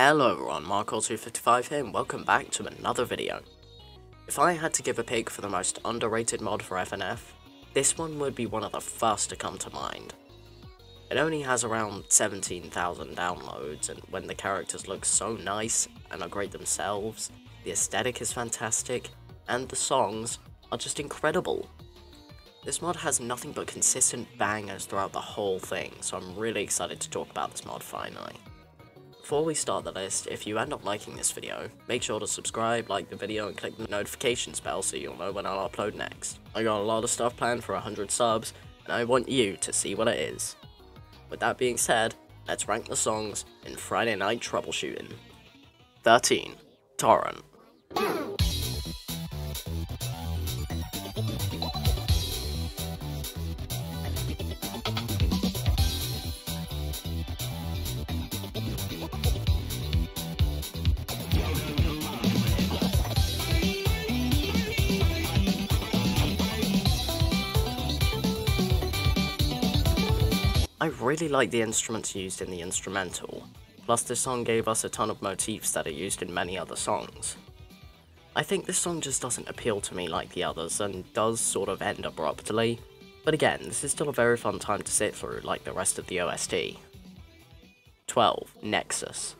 Hello everyone, Marcor255 here and welcome back to another video. If I had to give a pick for the most underrated mod for FNF, this one would be one of the first to come to mind. It only has around 17,000 downloads, and when the characters look so nice and are great themselves, the aesthetic is fantastic, and the songs are just incredible. This mod has nothing but consistent bangers throughout the whole thing, so I'm really excited to talk about this mod finally. Before we start the list, if you end up liking this video, make sure to subscribe, like the video, and click the notifications bell so you'll know when I'll upload next. I got a lot of stuff planned for 100 subs, and I want you to see what it is. With that being said, let's rank the songs in Friday Night Troubleshooting. 13. Torrent. I really like the instruments used in the instrumental, plus this song gave us a ton of motifs that are used in many other songs. I think this song just doesn't appeal to me like the others and does sort of end abruptly, but again, this is still a very fun time to sit through like the rest of the OST. 12. Nexus.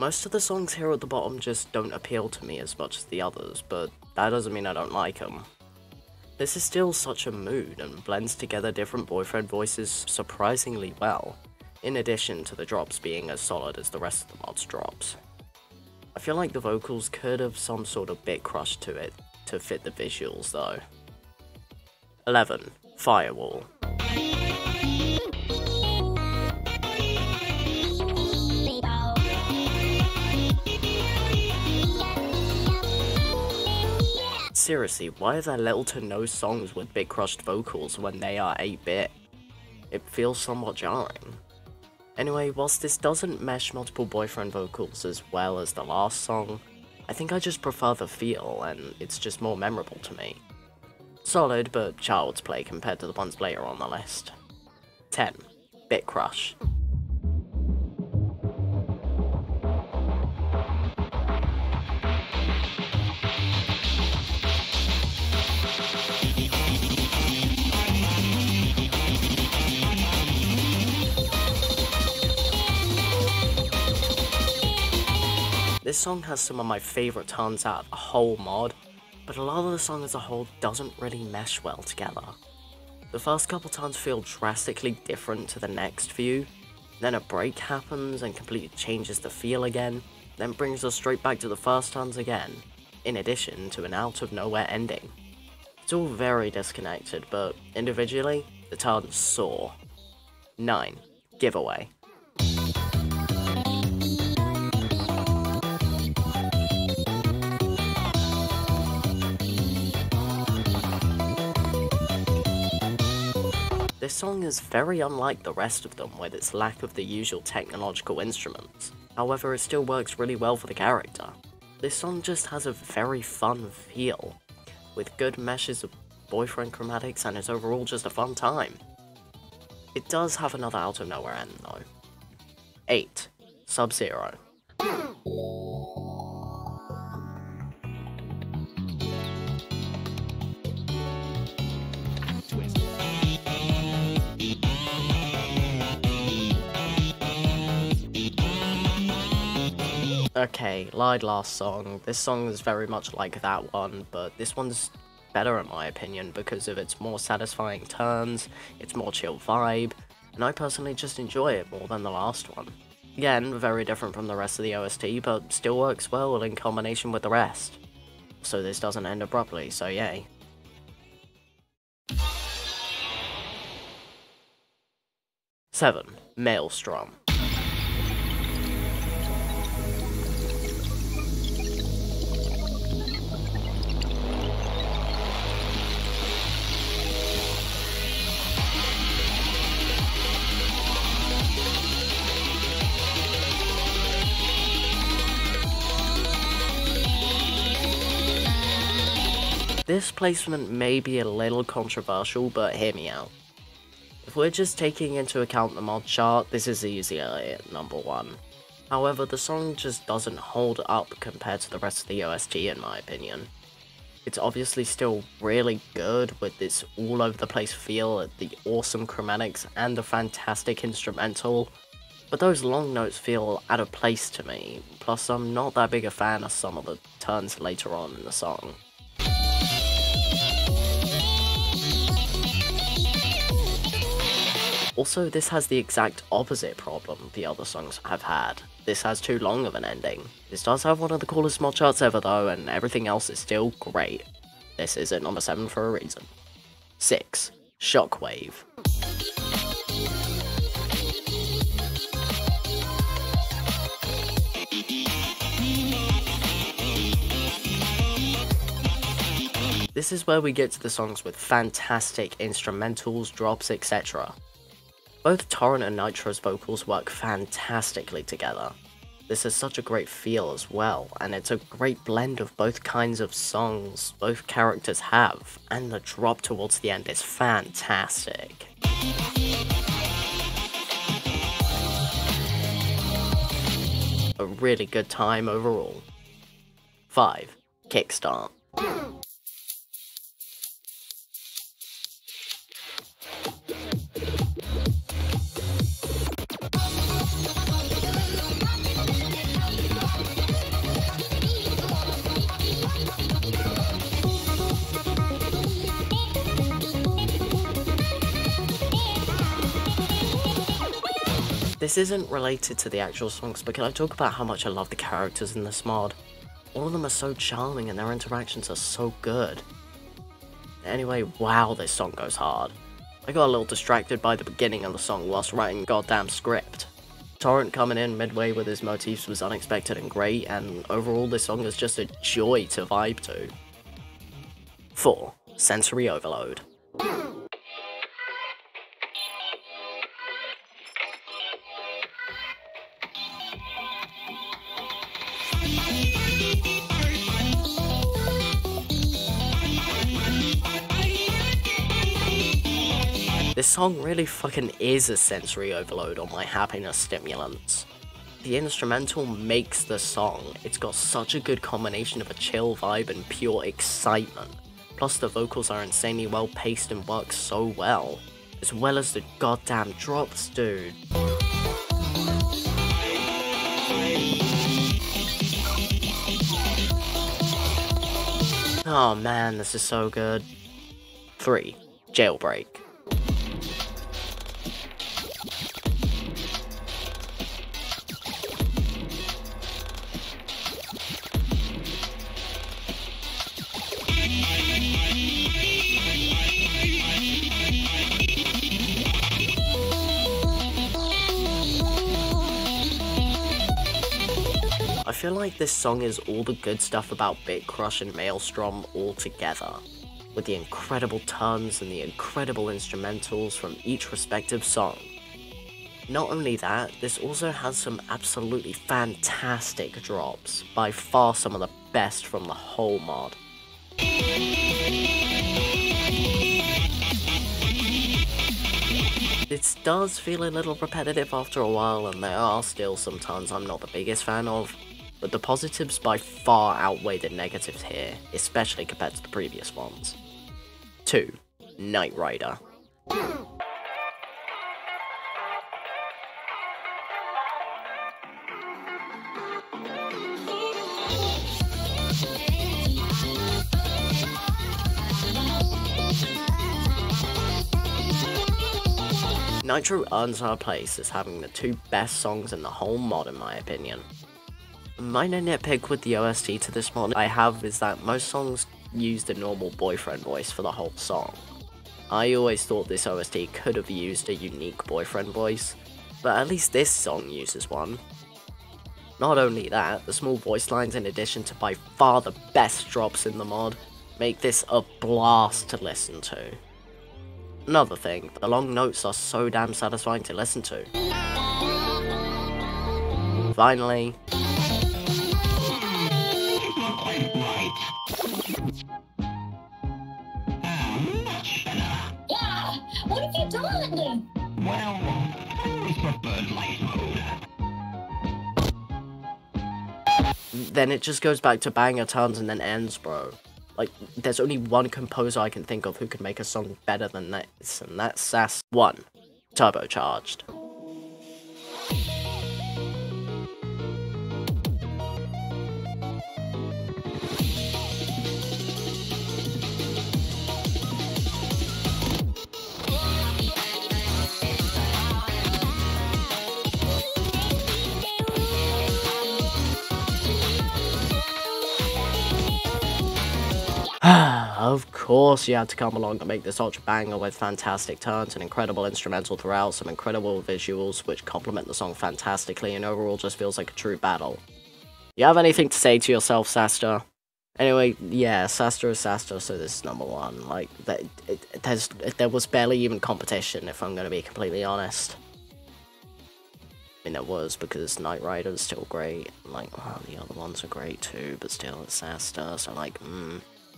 'Most of the songs here at the bottom just don't appeal to me as much as the others, but that doesn't mean I don't like them. This is still such a mood and blends together different boyfriend voices surprisingly well, in addition to the drops being as solid as the rest of the mod's drops. I feel like the vocals could have some sort of bit crush to it to fit the visuals though. 11. Firewall. Seriously, why are there little to no songs with big crushed vocals when they are 8-bit? It feels somewhat jarring. Anyway, whilst this doesn't mesh multiple boyfriend vocals as well as the last song, I think I just prefer the feel and it's just more memorable to me. Solid, but child's play compared to the ones later on the list. 10. Bit Crush. 11. This song has some of my favourite turns out of the whole mod, but a lot of the song as a whole doesn't really mesh well together. The first couple turns feel drastically different to the next few, then a break happens and completely changes the feel again, then brings us straight back to the first turns again, in addition to an out of nowhere ending. It's all very disconnected, but individually, the turns soar. 9. Giveaway. This song is very unlike the rest of them with its lack of the usual technological instruments, however it still works really well for the character. This song just has a very fun feel, with good meshes of boyfriend chromatics and is overall just a fun time. It does have another out of nowhere end though. 8. Sub-Zero. 'Lied' last song. This song is very much like that one, but this one's better in my opinion because of its more satisfying turns, its more chill vibe, and I personally just enjoy it more than the last one. Again, very different from the rest of the OST, but still works well in combination with the rest. So this doesn't end abruptly, so yay. 7. Maelstrom. This placement may be a little controversial, but hear me out. If we're just taking into account the mod chart, this is easier at number 1. However, the song just doesn't hold up compared to the rest of the OST in my opinion. It's obviously still really good with this all over the place feel, the awesome chromatics and the fantastic instrumental, but those long notes feel out of place to me, plus I'm not that big a fan of some of the turns later on in the song. Also, this has the exact opposite problem the other songs have had. This has too long of an ending. This does have one of the coolest mod charts ever though, and everything else is still great. This is at number 7 for a reason. 6. Shockwave. This is where we get to the songs with fantastic instrumentals, drops, etc. Both Torrent and Nitro's vocals work fantastically together. This is such a great feel as well, and it's a great blend of both kinds of songs both characters have, and the drop towards the end is fantastic. A really good time overall. 5. Kickstart. This isn't related to the actual songs, but can I talk about how much I love the characters in this mod? All of them are so charming and their interactions are so good. Anyway, wow, this song goes hard. I got a little distracted by the beginning of the song whilst writing goddamn script. Torrent coming in midway with his motifs was unexpected and great, and overall this song is just a joy to vibe to. 4. Sensory Overload. This song really fucking is a sensory overload on my happiness stimulants. The instrumental makes the song. It's got such a good combination of a chill vibe and pure excitement. Plus the vocals are insanely well paced and work so well. As well as the goddamn drops, dude. Oh man, this is so good. 3. Jailbreak. I feel like this song is all the good stuff about Bitcrush and Maelstrom all together, with the incredible turns and the incredible instrumentals from each respective song. Not only that, this also has some absolutely fantastic drops, by far some of the best from the whole mod. This does feel a little repetitive after a while, and there are still some turns I'm not the biggest fan of, but the positives by far outweigh the negatives here, especially compared to the previous ones. 2. Knight Rider. Nitro earns her place as having the two best songs in the whole mod in my opinion. Minor nitpick with the OST to this mod I have is that most songs use the normal boyfriend voice for the whole song. I always thought this OST could have used a unique boyfriend voice, but at least this song uses one. Not only that, the small voice lines in addition to by far the best drops in the mod make this a blast to listen to. Another thing, the long notes are so damn satisfying to listen to. Finally, Well, I always preferred light mode. Then it just goes back to banger tons and then ends, bro. Like, there's only one composer I can think of who could make a song better than this, and that's Saster. One, turbocharged. Of course you had to come along and make this ultra banger with fantastic turns, an incredible instrumental throughout, some incredible visuals which complement the song fantastically, and overall just feels like a true battle. You have anything to say to yourself, Saster? Anyway, yeah, Saster is Saster, so this is #1. Like, there was barely even competition, if I'm gonna be completely honest. I mean, there was, because Knight Rider's still great, and, like, well, the other ones are great too, but still it's Saster, so like,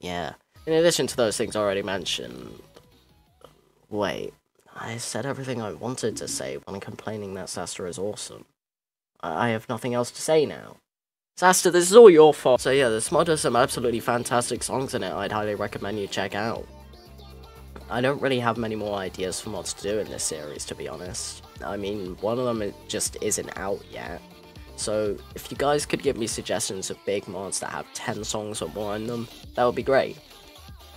yeah. In addition to those things already mentioned... Wait, I said everything I wanted to say when complaining that Saster is awesome. I have nothing else to say now. Saster, this is all your fault! So yeah, this mod has some absolutely fantastic songs in it I'd highly recommend you check out. I don't really have many more ideas for mods to do in this series, to be honest. I mean, one of them just isn't out yet. So, if you guys could give me suggestions of big mods that have 10 songs or more in them, that would be great.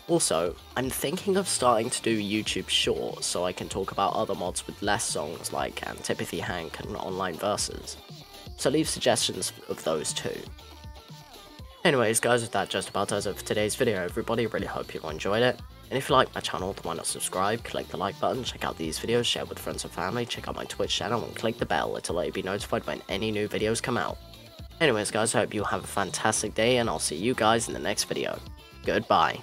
Also, I'm thinking of starting to do YouTube shorts so I can talk about other mods with less songs like Antipathy Hank and Online Verses. So leave suggestions of those too. Anyways guys, that just about does it for today's video everybody, really hope you enjoyed it. And if you like my channel, then why not subscribe, click the like button, check out these videos, share with friends and family, check out my Twitch channel and click the bell, it'll let you be notified when any new videos come out. Anyways guys, I hope you have a fantastic day and I'll see you guys in the next video. Goodbye.